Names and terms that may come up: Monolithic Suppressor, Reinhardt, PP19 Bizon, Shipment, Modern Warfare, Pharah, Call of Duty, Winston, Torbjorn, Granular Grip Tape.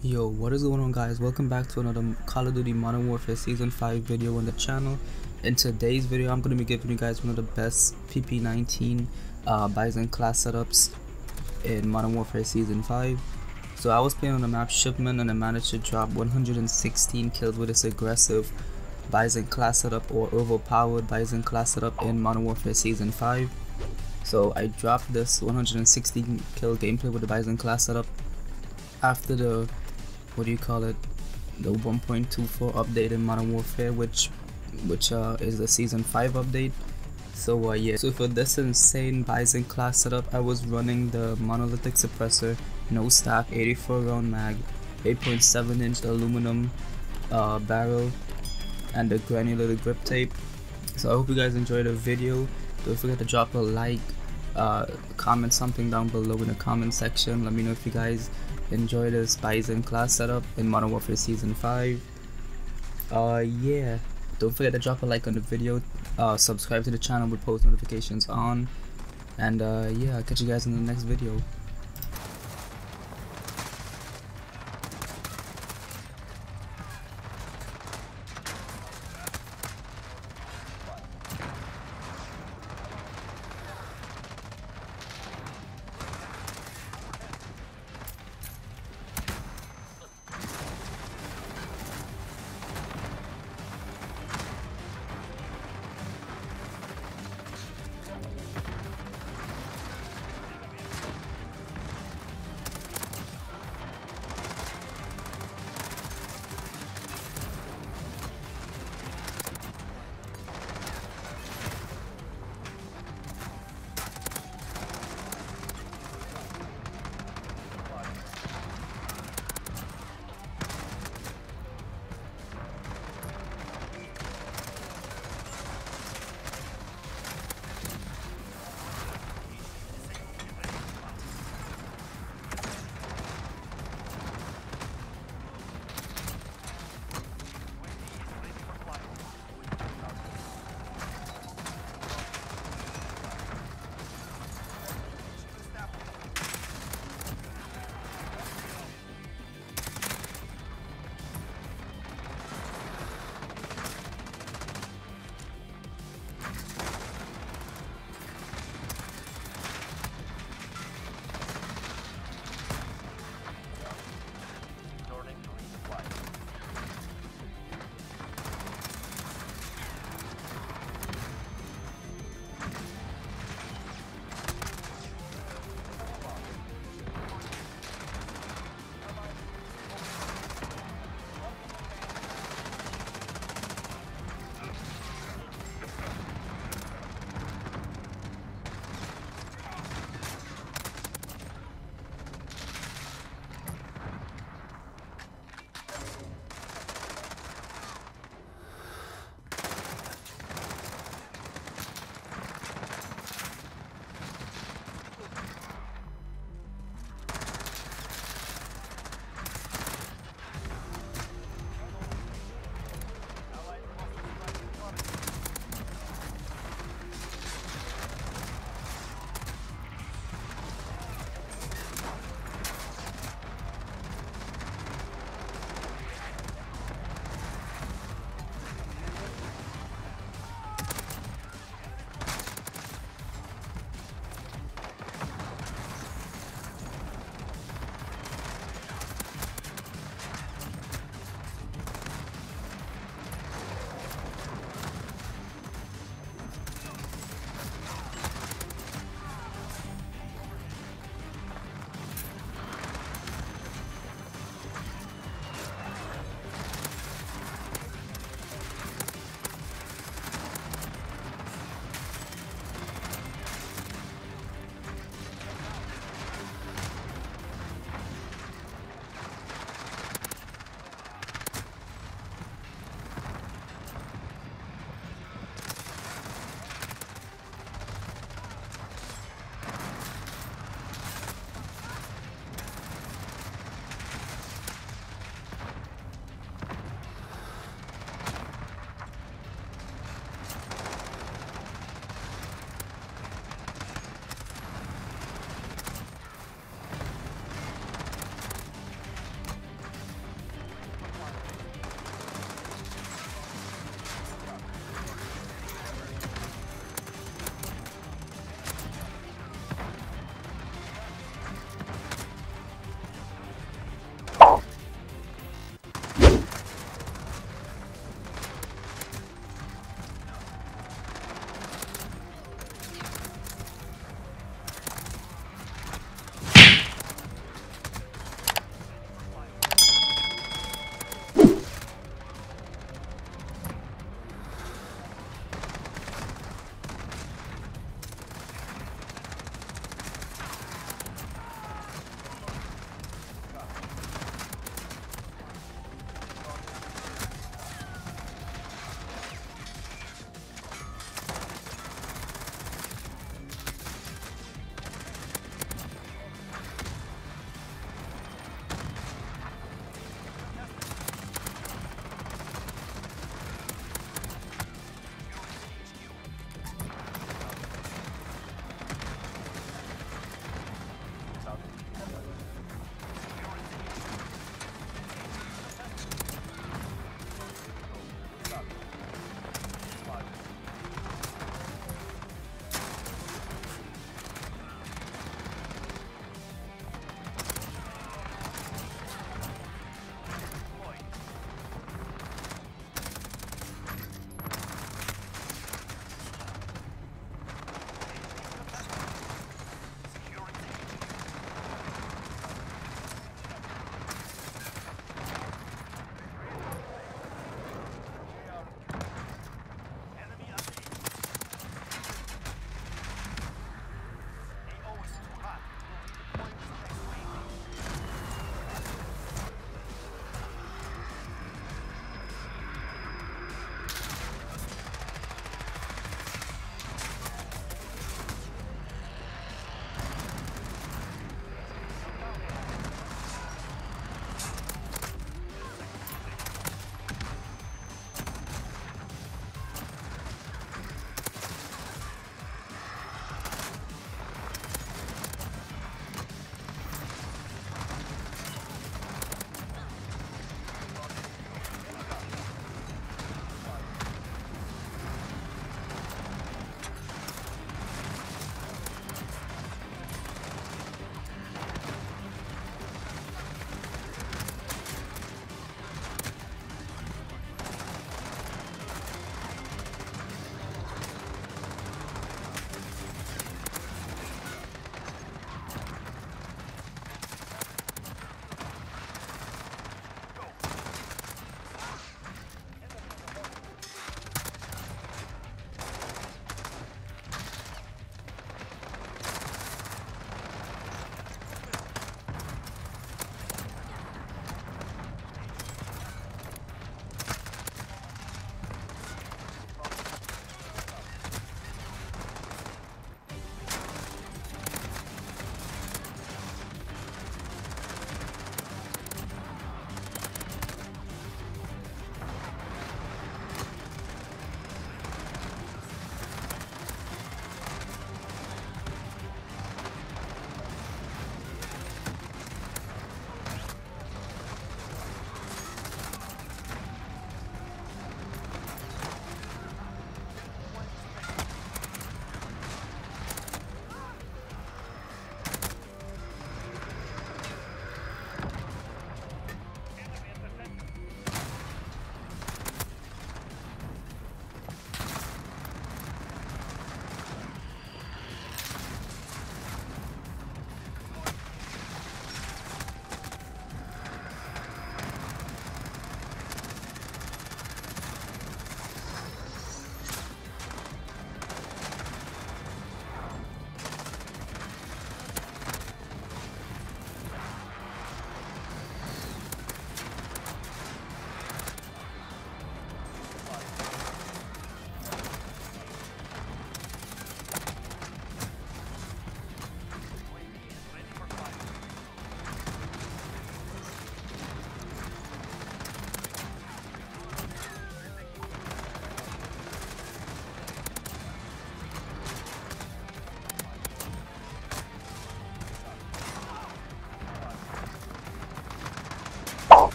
Yo, what is going on, guys? Welcome back to another Call of Duty Modern Warfare Season 5 video on the channel. In today's video, I'm going to be giving you guys one of the best PP19 Bizon class setups in Modern Warfare Season 5. So I was playing on the map Shipment and I managed to drop 116 kills with this aggressive Bizon class setup, or overpowered Bizon class setup in Modern Warfare Season 5. So I dropped this 116 kill gameplay with the Bizon class setup after the the 1.24 update in Modern Warfare, which is the season 5 update. So yeah, so for this insane Bizon class setup, I was running the Monolithic Suppressor, no stack, 84 round mag, 8.7 inch aluminum barrel, and the Granular Grip Tape. So I hope you guys enjoyed the video. Don't forget to drop a like, comment something down below in the comment section. Let me know if you guys enjoy this Bizon class setup in Modern Warfare Season 5. Yeah, don't forget to drop a like on the video, subscribe to the channel with post notifications on, and yeah, I'll catch you guys in the next video.